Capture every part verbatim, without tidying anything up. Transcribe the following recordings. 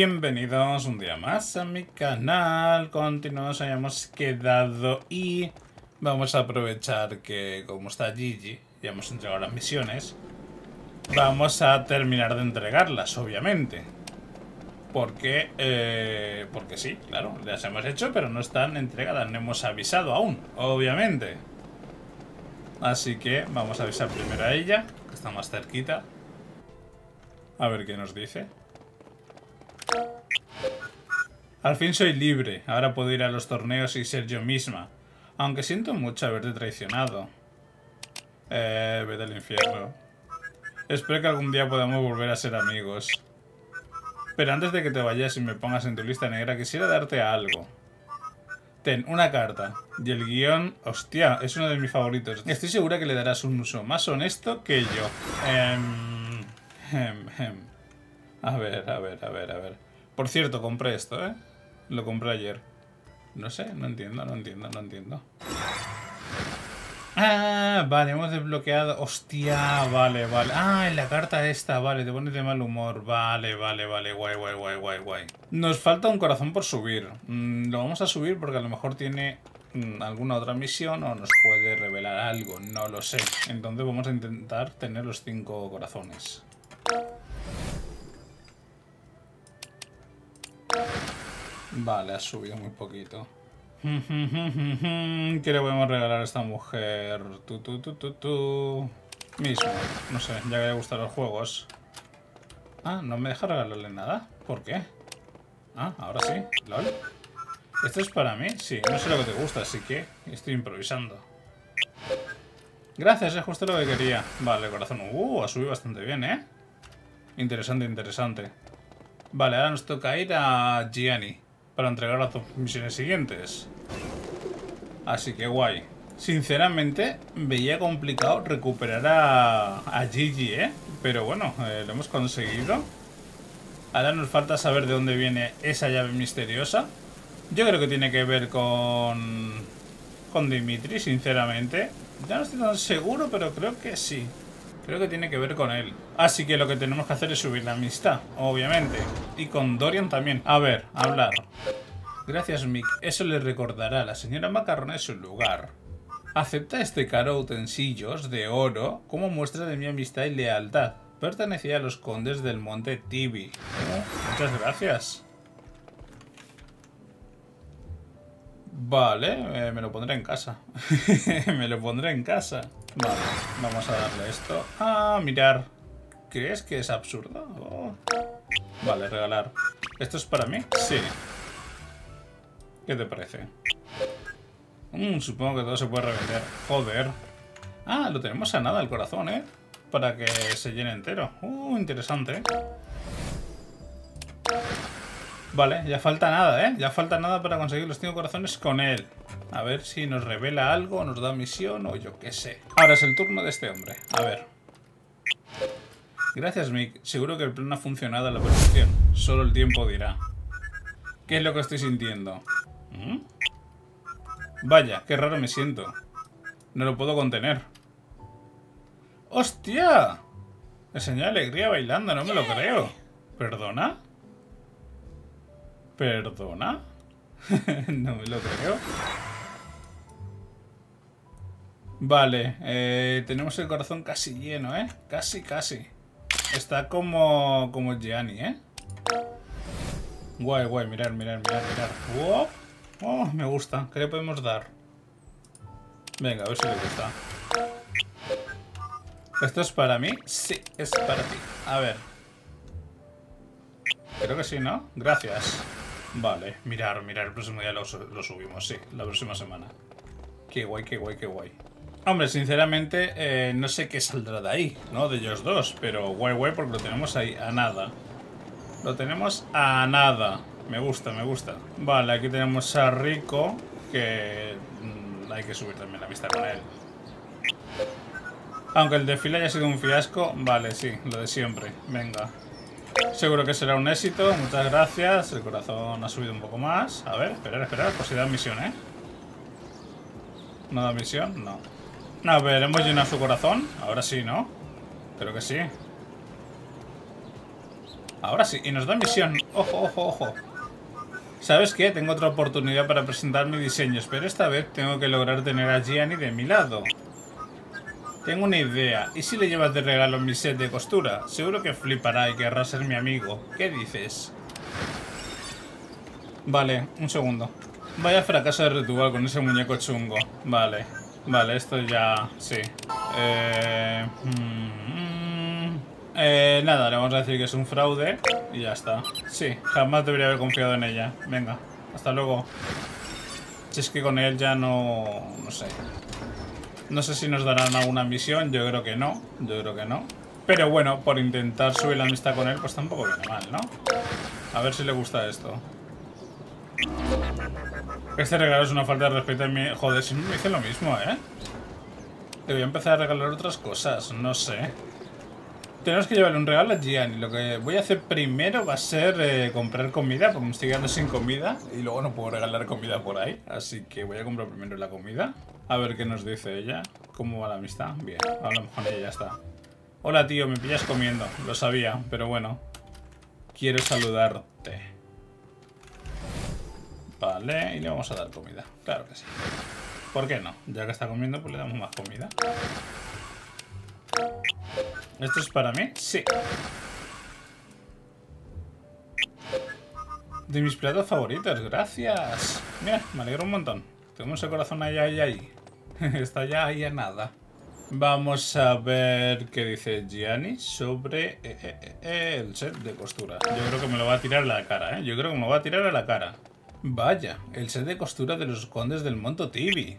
Bienvenidos un día más a mi canal. Continuamos, habíamos quedado y vamos a aprovechar que como está Gigi, ya hemos entregado las misiones. Vamos a terminar de entregarlas, obviamente. Porque, eh, porque sí, claro, las hemos hecho, pero no están entregadas, no hemos avisado aún, obviamente. Así que vamos a avisar primero a ella, que está más cerquita. A ver qué nos dice. Al fin soy libre, ahora puedo ir a los torneos y ser yo misma. Aunque siento mucho haberte traicionado. Eh, vete al infierno. Espero que algún día podamos volver a ser amigos. Pero antes de que te vayas y me pongas en tu lista negra, quisiera darte algo. Ten, una carta. Y el guión, hostia, es uno de mis favoritos. Estoy segura que le darás un uso más honesto que yo. Ehm, ehm, ehm. A ver, a ver, a ver, a ver. Por cierto, compré esto, ¿eh? Lo compré ayer. No sé, no entiendo, no entiendo, no entiendo. Ah, vale, hemos desbloqueado. Hostia, vale, vale. Ah, en la carta esta, vale, te pones de mal humor. Vale, vale, vale, guay, guay, guay, guay, guay. Nos falta un corazón por subir. Mm, lo vamos a subir porque a lo mejor tiene mm, alguna otra misión o nos puede revelar algo, no lo sé. Entonces vamos a intentar tener los cinco corazones. Vale, ha subido muy poquito. ¿Qué le podemos regalar a esta mujer? Tú, tú, tú, tú, tú. Mismo, no sé, ya que le gustan los juegos. Ah, no me deja regalarle nada. ¿Por qué? Ah, ahora sí, lol. ¿Esto es para mí? Sí, no sé lo que te gusta, así que estoy improvisando. Gracias, es justo lo que quería. Vale, corazón, uh, ha subido bastante bien, ¿eh? Interesante, interesante. Vale, ahora nos toca ir a Gianni para entregar las dos misiones siguientes. Así que guay. Sinceramente, veía complicado recuperar a, a Gigi, ¿eh? Pero bueno, eh, lo hemos conseguido. Ahora nos falta saber de dónde viene esa llave misteriosa. Yo creo que tiene que ver con... con Dimitri, sinceramente. Ya no estoy tan seguro, pero creo que sí. Creo que tiene que ver con él. Así que lo que tenemos que hacer es subir la amistad, obviamente. Y con Dorian también. A ver, hablar. Gracias, Mick. Eso le recordará a la señora Macarrona en su lugar. Acepta este caro utensilios de oro como muestra de mi amistad y lealtad. Pertenecía a los condes del monte Tibi. Muchas gracias. Vale, eh, me lo pondré en casa. Me lo pondré en casa. Vale, vamos a darle esto. Ah, mirar. ¿Crees que es absurdo? Oh. Vale, regalar. ¿Esto es para mí? Sí. ¿Qué te parece? Mm, supongo que todo se puede revender. Joder. Ah, lo tenemos a nada el corazón, ¿eh? Para que se llene entero. Uh, interesante. Vale, ya falta nada, ¿eh? Ya falta nada para conseguir los cinco corazones con él. A ver si nos revela algo, nos da misión o yo qué sé. Ahora es el turno de este hombre. A ver. Gracias, Mick. Seguro que el plan ha funcionado a la perfección. Solo el tiempo dirá. ¿Qué es lo que estoy sintiendo? ¿Mm? Vaya, qué raro me siento. No lo puedo contener. ¡Hostia! El señor Alegría bailando, no me lo creo. ¿Perdona? ¿Perdona? No me lo creo. Vale, eh, tenemos el corazón casi lleno, ¿eh? Casi, casi. Está como, como Gianni, ¿eh? Guay, guay, mirar, mirar, mirar, mirar. ¡Wow! Oh, me gusta. ¿Qué le podemos dar? Venga, a ver si le gusta. ¿Esto es para mí? Sí, es para ti. A ver. Creo que sí, ¿no? Gracias. Vale, mirar, mirar, el próximo día lo, lo subimos, sí, la próxima semana. Qué guay, qué guay, qué guay. Hombre, sinceramente, eh, no sé qué saldrá de ahí, ¿no? De ellos dos, pero guay, guay, porque lo tenemos ahí a nada. Lo tenemos a nada. Me gusta, me gusta. Vale, aquí tenemos a Rico, que mmm, hay que subir también la vista con él. Aunque el desfile haya sido un fiasco, vale, sí, lo de siempre. Venga. Seguro que será un éxito, muchas gracias. El corazón ha subido un poco más. A ver, esperar, esperar, por si da misión, ¿eh? ¿No da misión? No. A ver, hemos llenado su corazón. Ahora sí, ¿no? Creo que sí. Ahora sí, y nos da misión. Ojo, ojo, ojo. ¿Sabes qué? Tengo otra oportunidad para presentar mis diseños, pero esta vez tengo que lograr tener a Gianni de mi lado. Tengo una idea. ¿Y si le llevas de regalo mi set de costura? Seguro que flipará y querrá ser mi amigo. ¿Qué dices? Vale, un segundo. Vaya fracaso de ritual con ese muñeco chungo. Vale, vale, esto ya... sí. Eh... Mm, eh... Nada, le vamos a decir que es un fraude y ya está. Sí, jamás debería haber confiado en ella. Venga, hasta luego. Si es que con él ya no... no sé. No sé si nos darán alguna misión, yo creo que no. Yo creo que no. Pero bueno, por intentar subir la amistad con él, pues tampoco viene mal, ¿no? A ver si le gusta esto. Este regalo es una falta de respeto a mi... Joder, si me dice lo mismo, ¿eh? Te voy a empezar a regalar otras cosas, no sé. Tenemos que llevarle un regalo a Gianni. Lo que voy a hacer primero va a ser eh, comprar comida, porque me estoy quedando sin comida. Y luego no puedo regalar comida por ahí. Así que voy a comprar primero la comida. A ver qué nos dice ella. ¿Cómo va la amistad? Bien, hablamos con ella, ya está. Hola tío, me pillas comiendo. Lo sabía, pero bueno. Quiero saludarte. Vale, y le vamos a dar comida. Claro que sí. ¿Por qué no? Ya que está comiendo, pues le damos más comida. ¿Esto es para mí? Sí. De mis platos favoritos, gracias. Mira, me alegro un montón. Tenemos el corazón ahí, ahí, ahí. Está ya ahí a nada. Vamos a ver qué dice Gianni sobre eh, eh, eh, el set de costura. Yo creo que me lo va a tirar a la cara, ¿eh? Yo creo que me lo va a tirar a la cara. Vaya, el set de costura de los condes del Monto Tibi.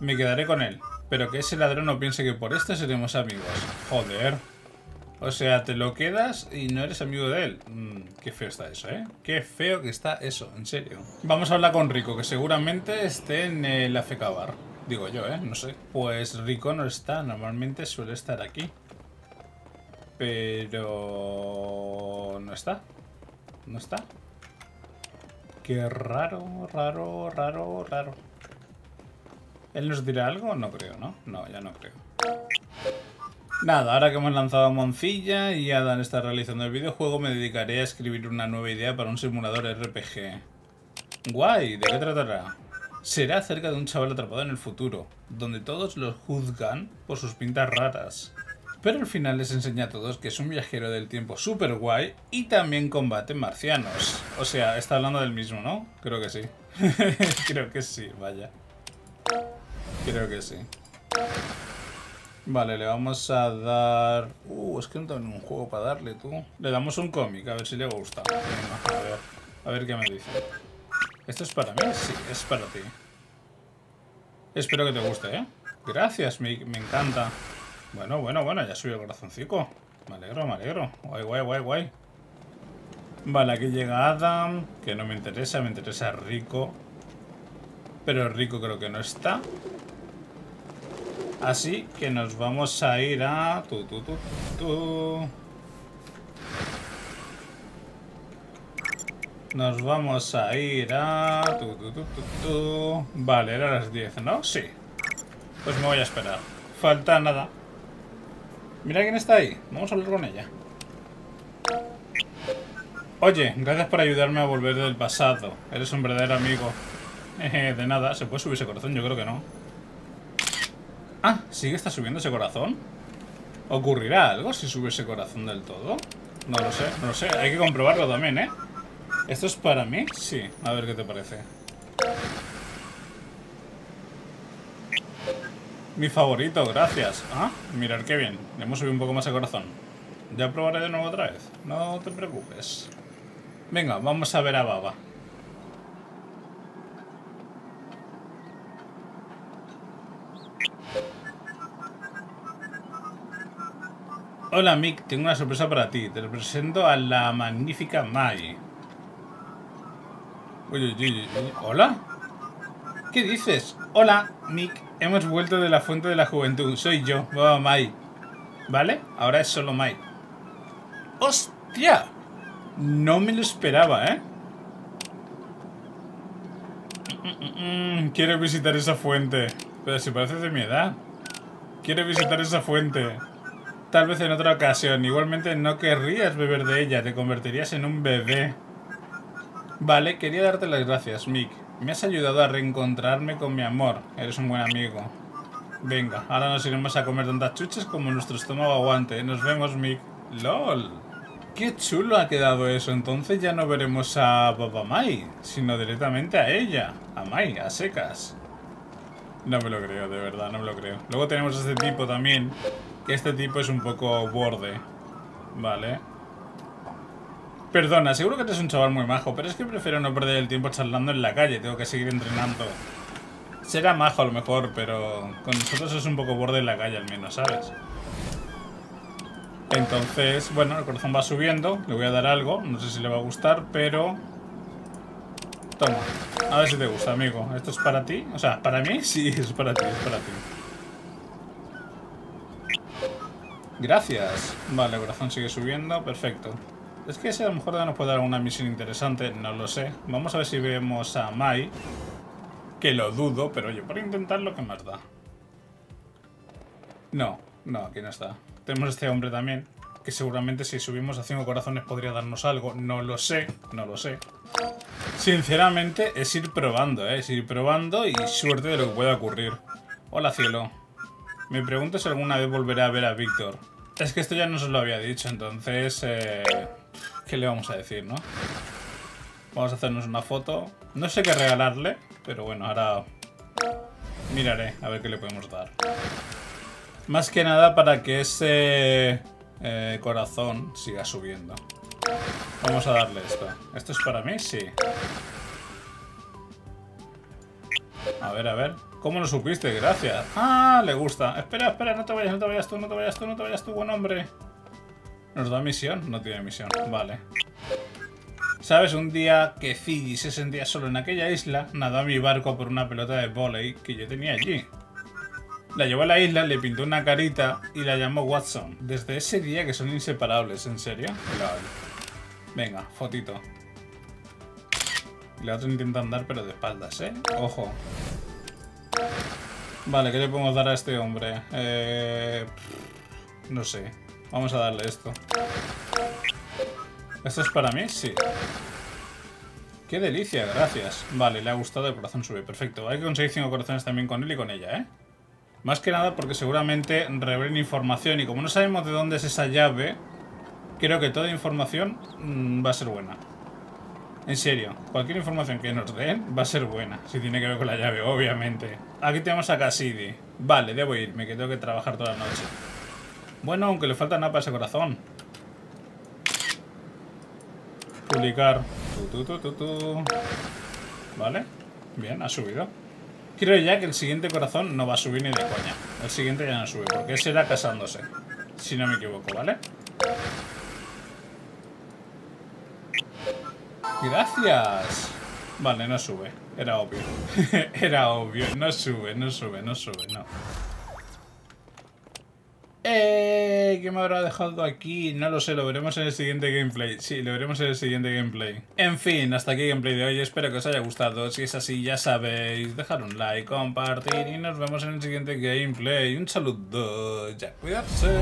Me quedaré con él, pero que ese ladrón no piense que por esto seremos amigos. Joder. O sea, te lo quedas y no eres amigo de él. Mm, qué feo está eso, ¿eh? Qué feo que está eso, en serio. Vamos a hablar con Rico, que seguramente esté en el A F K Bar. Digo yo, ¿eh? No sé. Pues Rico no está, normalmente suele estar aquí. Pero... no está. No está. Qué raro, raro, raro, raro. ¿Él nos dirá algo? No creo, ¿no? No, ya no creo. Nada, ahora que hemos lanzado a Moncilla y Adán está realizando el videojuego, me dedicaré a escribir una nueva idea para un simulador R P G. Guay, ¿de qué tratará? Será acerca de un chaval atrapado en el futuro, donde todos los juzgan por sus pintas raras. Pero al final les enseña a todos que es un viajero del tiempo súper guay y también combate marcianos. O sea, está hablando del mismo, ¿no? Creo que sí. Creo que sí, vaya. Creo que sí. Vale, le vamos a dar... Uh, es que no tengo un juego para darle, tú. Le damos un cómic, a ver si le gusta. Venga, a ver. A ver qué me dice. ¿Esto es para mí? Sí, es para ti. Espero que te guste, ¿eh? Gracias, me, me encanta. Bueno, bueno, bueno, ya subió el corazoncito. Me alegro, me alegro. Guay, guay, guay, guay. Vale, aquí llega Adam. Que no me interesa, me interesa Rico. Pero Rico creo que no está. Así que nos vamos a ir a... Tu, tu, tu, tu. Nos vamos a ir a... Tu, tu, tu, tu, tu. Vale, era las diez, ¿no? Sí. Pues me voy a esperar. Falta nada. Mira quién está ahí. Vamos a hablar con ella. Oye, gracias por ayudarme a volver del pasado. Eres un verdadero amigo. Jeje, de nada. ¿Se puede subir ese corazón? Yo creo que no. Ah, ¿sigue está subiendo ese corazón? ¿Ocurrirá algo si sube ese corazón del todo? No lo sé, no lo sé. Hay que comprobarlo también, ¿eh? ¿Esto es para mí? Sí. A ver qué te parece. Mi favorito, gracias. Ah, mirad qué bien. Le hemos subido un poco más el corazón. Ya probaré de nuevo otra vez. No te preocupes. Venga, vamos a ver a Baba. Hola Mick, tengo una sorpresa para ti. Te presento a la magnífica Mai. Oye, oye, oye. ¿Hola? ¿Qué dices? Hola, Mick. Hemos vuelto de la fuente de la juventud. Soy yo, Papá Mai. ¿Vale? Ahora es solo Mai. ¡Hostia! No me lo esperaba, ¿eh? Mm-mm-mm. Quiero visitar esa fuente. Pero si parece de mi edad. Quiero visitar esa fuente. tal vez en otra ocasión. Igualmente no querrías beber de ella, te convertirías en un bebé. Vale, quería darte las gracias, Mick. Me has ayudado a reencontrarme con mi amor. Eres un buen amigo. Venga, ahora nos iremos a comer tantas chuches como nuestro estómago aguante. Nos vemos, Mick. ¡Lol! ¡Qué chulo ha quedado eso! Entonces ya no veremos a Papá Mai, sino directamente a ella. A Mai, a secas. No me lo creo, de verdad, no me lo creo. Luego tenemos a este tipo también, que este tipo es un poco borde. Vale. Perdona, seguro que eres un chaval muy majo, pero es que prefiero no perder el tiempo charlando en la calle. Tengo que seguir entrenando. Será majo a lo mejor, pero con nosotros es un poco borde en la calle al menos, ¿sabes? Entonces, bueno, el corazón va subiendo. Le voy a dar algo, no sé si le va a gustar, pero... Toma, a ver si te gusta, amigo. ¿Esto es para ti? O sea, ¿para mí? Sí, es para ti, es para ti. Gracias. Vale, el corazón sigue subiendo, perfecto. Es que ese a lo mejor nos puede dar una misión interesante, no lo sé. Vamos a ver si vemos a Mai, que lo dudo, pero oye, por intentar lo que más da. No, no, aquí no está. Tenemos a este hombre también, que seguramente si subimos a cinco corazones podría darnos algo. No lo sé, no lo sé. Sinceramente es ir probando, ¿eh? Es ir probando y suerte de lo que pueda ocurrir. Hola, cielo. Me pregunto si alguna vez volveré a ver a Víctor. Es que esto ya no se lo había dicho, entonces... Eh, ¿qué le vamos a decir, no? Vamos a hacernos una foto. No sé qué regalarle, pero bueno, ahora... miraré a ver qué le podemos dar. Más que nada para que ese... Eh, corazón siga subiendo. Vamos a darle esto. ¿Esto es para mí? Sí. A ver, a ver. ¿Cómo lo supiste? Gracias. Ah, le gusta. Espera, espera, no te vayas, no te vayas tú, no te vayas tú, no te vayas tú, buen hombre. ¿Nos da misión? No tiene misión. Vale. ¿Sabes? Un día que Fiji se sentía solo en aquella isla, nadó a mi barco por una pelota de vóley que yo tenía allí. La llevó a la isla, le pintó una carita y la llamó Watson. Desde ese día que son inseparables, ¿en serio? Venga, fotito. Y la otra intenta andar pero de espaldas, ¿eh? Ojo. Vale, ¿qué le podemos dar a este hombre? Eh... No sé. Vamos a darle esto. ¿Esto es para mí? Sí. ¡Qué delicia! Gracias. Vale, le ha gustado, el corazón sube. Perfecto. Hay que conseguir cinco corazones también con él y con ella, ¿eh? Más que nada porque seguramente revelen información y como no sabemos de dónde es esa llave, creo que toda información mmm, va a ser buena. En serio, cualquier información que nos den va a ser buena, si tiene que ver con la llave, obviamente. Aquí tenemos a Cassidy. Vale, debo irme, que tengo que trabajar toda la noche. Bueno, aunque le falta nada para ese corazón. Publicar. Tu, tu, tu, tu, tu. Vale, bien, ha subido. Creo ya que el siguiente corazón no va a subir ni de coña. El siguiente ya no sube, porque será casándose, si no me equivoco, ¿vale? ¡Gracias! Vale, no sube. Era obvio. Era obvio. No sube, no sube, no sube, no. ¡Eh! ¿Qué me habrá dejado aquí? No lo sé, lo veremos en el siguiente gameplay. Sí, lo veremos en el siguiente gameplay. En fin, hasta aquí el gameplay de hoy. Espero que os haya gustado. Si es así, ya sabéis, dejar un like, compartir y nos vemos en el siguiente gameplay. Un saludo. Ya, cuidarse.